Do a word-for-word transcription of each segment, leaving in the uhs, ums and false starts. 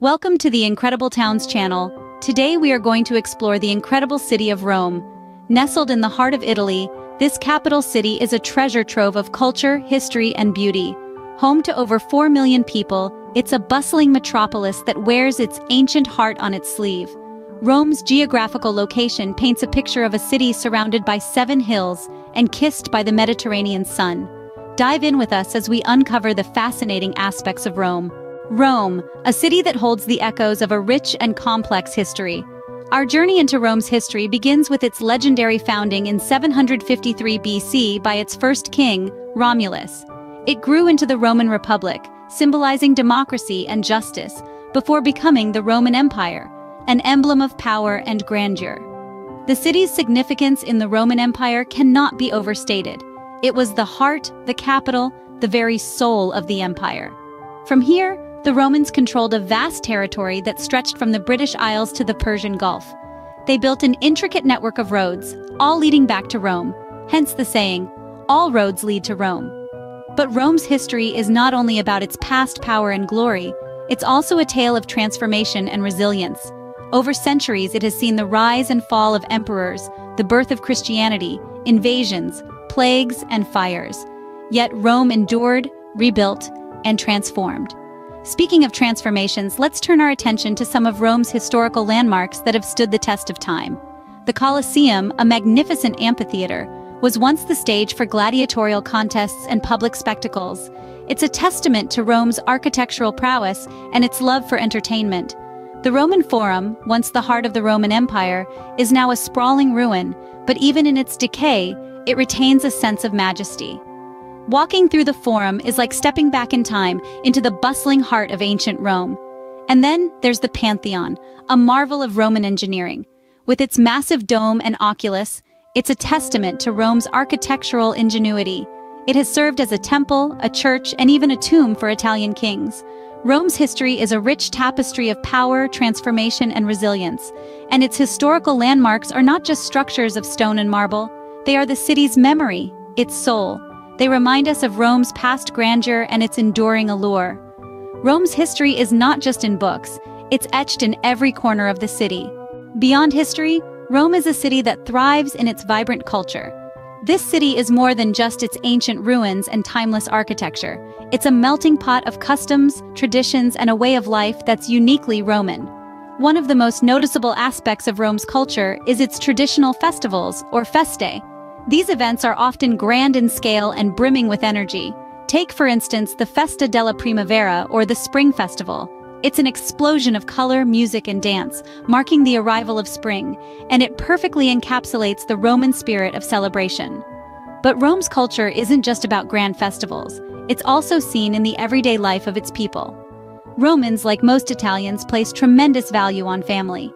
Welcome to the Incredible Towns channel. Today we are going to explore the incredible city of Rome. Nestled in the heart of Italy, this capital city is a treasure trove of culture, history, and beauty. Home to over four million people, it's a bustling metropolis that wears its ancient heart on its sleeve. Rome's geographical location paints a picture of a city surrounded by seven hills and kissed by the Mediterranean sun. Dive in with us as we uncover the fascinating aspects of Rome. Rome, a city that holds the echoes of a rich and complex history. Our journey into Rome's history begins with its legendary founding in seven fifty-three B C by its first king, Romulus. It grew into the Roman Republic, symbolizing democracy and justice, before becoming the Roman Empire, an emblem of power and grandeur. The city's significance in the Roman Empire cannot be overstated. It was the heart, the capital, the very soul of the empire. From here, the Romans controlled a vast territory that stretched from the British Isles to the Persian Gulf. They built an intricate network of roads, all leading back to Rome, hence the saying, all roads lead to Rome. But Rome's history is not only about its past power and glory, it's also a tale of transformation and resilience. Over centuries, it has seen the rise and fall of emperors, the birth of Christianity, invasions, plagues, and fires. Yet Rome endured, rebuilt, and transformed. Speaking of transformations, let's turn our attention to some of Rome's historical landmarks that have stood the test of time. The Colosseum, a magnificent amphitheater, was once the stage for gladiatorial contests and public spectacles. It's a testament to Rome's architectural prowess and its love for entertainment. The Roman Forum, once the heart of the Roman Empire, is now a sprawling ruin, but even in its decay, it retains a sense of majesty. Walking through the Forum is like stepping back in time into the bustling heart of ancient Rome. And then there's the Pantheon, a marvel of Roman engineering. With its massive dome and oculus, it's a testament to Rome's architectural ingenuity. It has served as a temple, a church, and even a tomb for Italian kings. Rome's history is a rich tapestry of power, transformation, and resilience. And its historical landmarks are not just structures of stone and marble. They are the city's memory, its soul. They remind us of Rome's past grandeur and its enduring allure. Rome's history is not just in books, it's etched in every corner of the city. Beyond history, Rome is a city that thrives in its vibrant culture. This city is more than just its ancient ruins and timeless architecture. It's a melting pot of customs, traditions, and a way of life that's uniquely Roman. One of the most noticeable aspects of Rome's culture is its traditional festivals, or feste. These events are often grand in scale and brimming with energy. Take, for instance, the Festa della Primavera, or the Spring Festival. It's an explosion of color, music, and dance, marking the arrival of spring, and it perfectly encapsulates the Roman spirit of celebration. But Rome's culture isn't just about grand festivals. It's also seen in the everyday life of its people. Romans, like most Italians, place tremendous value on family.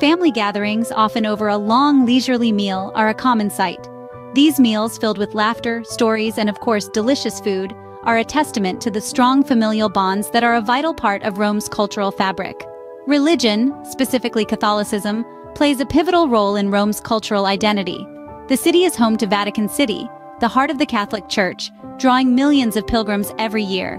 Family gatherings, often over a long, leisurely meal, are a common sight. These meals, filled with laughter, stories, and of course delicious food, are a testament to the strong familial bonds that are a vital part of Rome's cultural fabric. Religion, specifically Catholicism, plays a pivotal role in Rome's cultural identity. The city is home to Vatican City, the heart of the Catholic Church, drawing millions of pilgrims every year.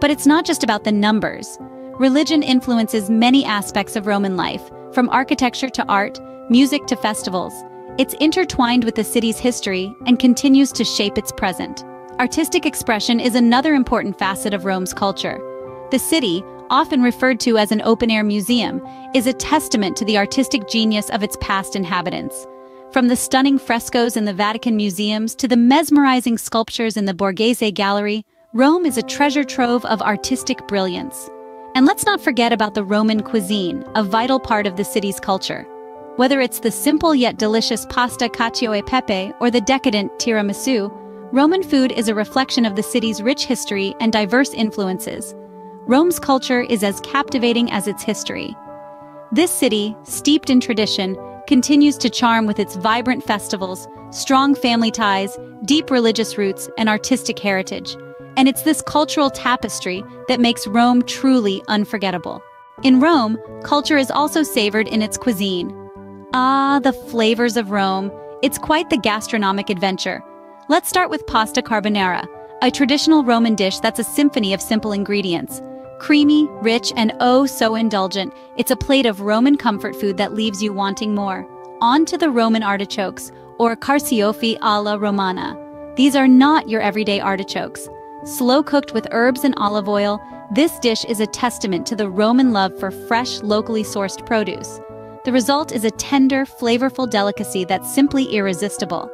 But it's not just about the numbers. Religion influences many aspects of Roman life, from architecture to art, music to festivals. It's intertwined with the city's history and continues to shape its present. Artistic expression is another important facet of Rome's culture. The city, often referred to as an open-air museum, is a testament to the artistic genius of its past inhabitants. From the stunning frescoes in the Vatican museums to the mesmerizing sculptures in the Borghese Gallery, Rome is a treasure trove of artistic brilliance. And let's not forget about the Roman cuisine, a vital part of the city's culture. Whether it's the simple yet delicious pasta cacio e pepe or the decadent tiramisu, Roman food is a reflection of the city's rich history and diverse influences. Rome's culture is as captivating as its history. This city, steeped in tradition, continues to charm with its vibrant festivals, strong family ties, deep religious roots, and artistic heritage. And it's this cultural tapestry that makes Rome truly unforgettable. In Rome, culture is also savored in its cuisine. Ah, the flavors of Rome. It's quite the gastronomic adventure. Let's start with pasta carbonara, a traditional Roman dish that's a symphony of simple ingredients. Creamy, rich, and oh so indulgent, it's a plate of Roman comfort food that leaves you wanting more. On to the Roman artichokes, or carciofi alla Romana. These are not your everyday artichokes. Slow-cooked with herbs and olive oil, this dish is a testament to the Roman love for fresh, locally sourced produce. The result is a tender, flavorful delicacy that's simply irresistible.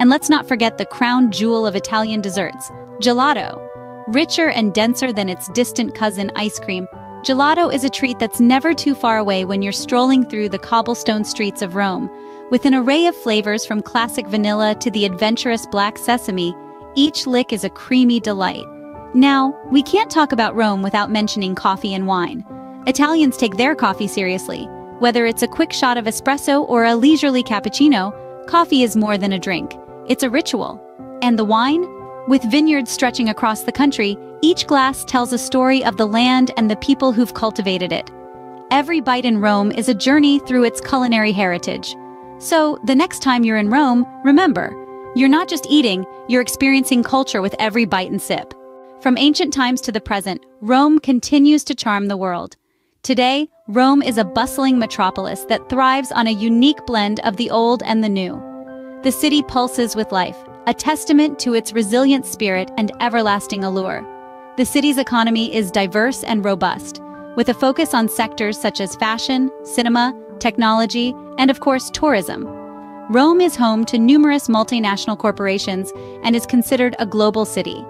And let's not forget the crown jewel of Italian desserts, gelato. Richer and denser than its distant cousin ice cream, gelato is a treat that's never too far away when you're strolling through the cobblestone streets of Rome. With an array of flavors from classic vanilla to the adventurous black sesame, each lick is a creamy delight. Now, we can't talk about Rome without mentioning coffee and wine. Italians take their coffee seriously. Whether it's a quick shot of espresso or a leisurely cappuccino, coffee is more than a drink. It's a ritual. And the wine? With vineyards stretching across the country, each glass tells a story of the land and the people who've cultivated it. Every bite in Rome is a journey through its culinary heritage. So, the next time you're in Rome, remember, you're not just eating, you're experiencing culture with every bite and sip. From ancient times to the present, Rome continues to charm the world. Today, Rome is a bustling metropolis that thrives on a unique blend of the old and the new. The city pulses with life, a testament to its resilient spirit and everlasting allure. The city's economy is diverse and robust, with a focus on sectors such as fashion, cinema, technology, and of course, tourism. Rome is home to numerous multinational corporations and is considered a global city.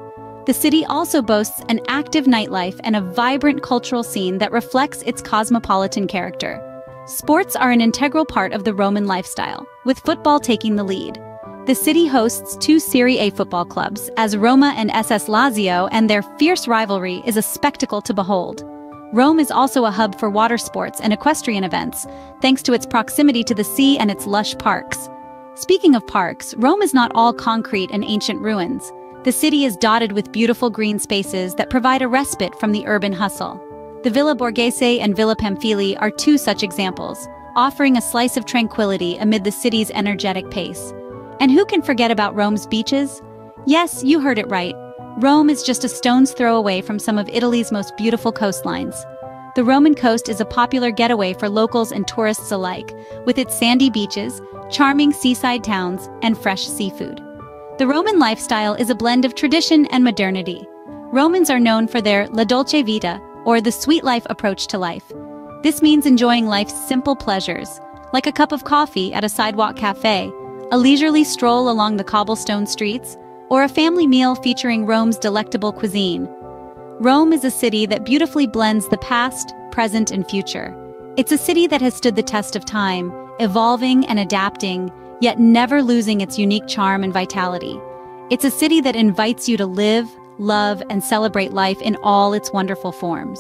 The city also boasts an active nightlife and a vibrant cultural scene that reflects its cosmopolitan character. Sports are an integral part of the Roman lifestyle, with football taking the lead. The city hosts two Serie A football clubs, as Roma and S S Lazio, and their fierce rivalry is a spectacle to behold. Rome is also a hub for water sports and equestrian events, thanks to its proximity to the sea and its lush parks. Speaking of parks, Rome is not all concrete and ancient ruins. The city is dotted with beautiful green spaces that provide a respite from the urban hustle. The Villa Borghese and Villa Pamphili are two such examples, offering a slice of tranquility amid the city's energetic pace. And who can forget about Rome's beaches? Yes, you heard it right. Rome is just a stone's throw away from some of Italy's most beautiful coastlines. The Roman coast is a popular getaway for locals and tourists alike, with its sandy beaches, charming seaside towns, and fresh seafood. The Roman lifestyle is a blend of tradition and modernity. Romans are known for their La Dolce Vita, or the sweet life approach to life. This means enjoying life's simple pleasures, like a cup of coffee at a sidewalk cafe, a leisurely stroll along the cobblestone streets, or a family meal featuring Rome's delectable cuisine. Rome is a city that beautifully blends the past, present, and future. It's a city that has stood the test of time, evolving and adapting, yet never losing its unique charm and vitality. It's a city that invites you to live, love, and celebrate life in all its wonderful forms.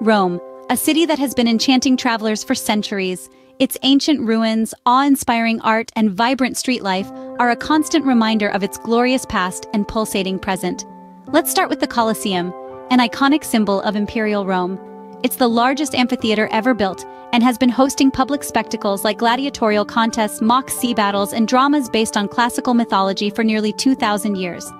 Rome, a city that has been enchanting travelers for centuries. Its ancient ruins, awe-inspiring art, and vibrant street life are a constant reminder of its glorious past and pulsating present. Let's start with the Colosseum, an iconic symbol of Imperial Rome. It's the largest amphitheater ever built and has been hosting public spectacles like gladiatorial contests, mock sea battles, and dramas based on classical mythology for nearly two thousand years.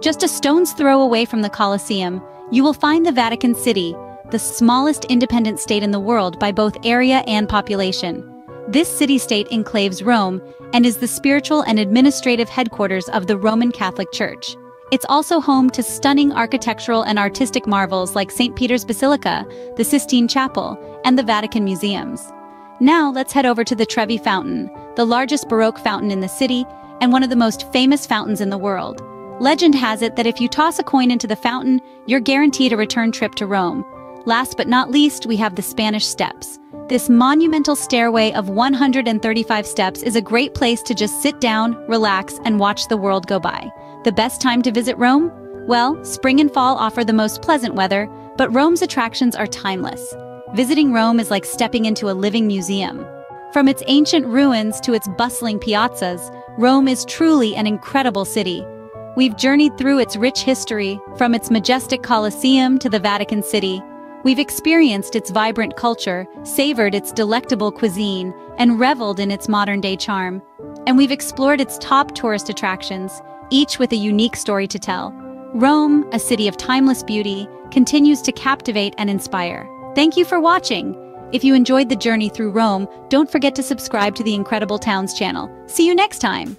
Just a stone's throw away from the Colosseum, you will find the Vatican City, the smallest independent state in the world by both area and population. This city-state enclaves Rome and is the spiritual and administrative headquarters of the Roman Catholic Church. It's also home to stunning architectural and artistic marvels like Saint Peter's Basilica, the Sistine Chapel, and the Vatican Museums. Now let's head over to the Trevi Fountain, the largest Baroque fountain in the city and one of the most famous fountains in the world. Legend has it that if you toss a coin into the fountain, you're guaranteed a return trip to Rome. Last but not least, we have the Spanish Steps. This monumental stairway of one hundred thirty-five steps is a great place to just sit down, relax, and watch the world go by. The best time to visit Rome? Well, spring and fall offer the most pleasant weather, but Rome's attractions are timeless. Visiting Rome is like stepping into a living museum. From its ancient ruins to its bustling piazzas, Rome is truly an incredible city. We've journeyed through its rich history, from its majestic Colosseum to the Vatican City. We've experienced its vibrant culture, savored its delectable cuisine, and reveled in its modern-day charm. And we've explored its top tourist attractions, each with a unique story to tell. Rome, a city of timeless beauty, continues to captivate and inspire. Thank you for watching! If you enjoyed the journey through Rome, don't forget to subscribe to the Incredible Towns channel. See you next time!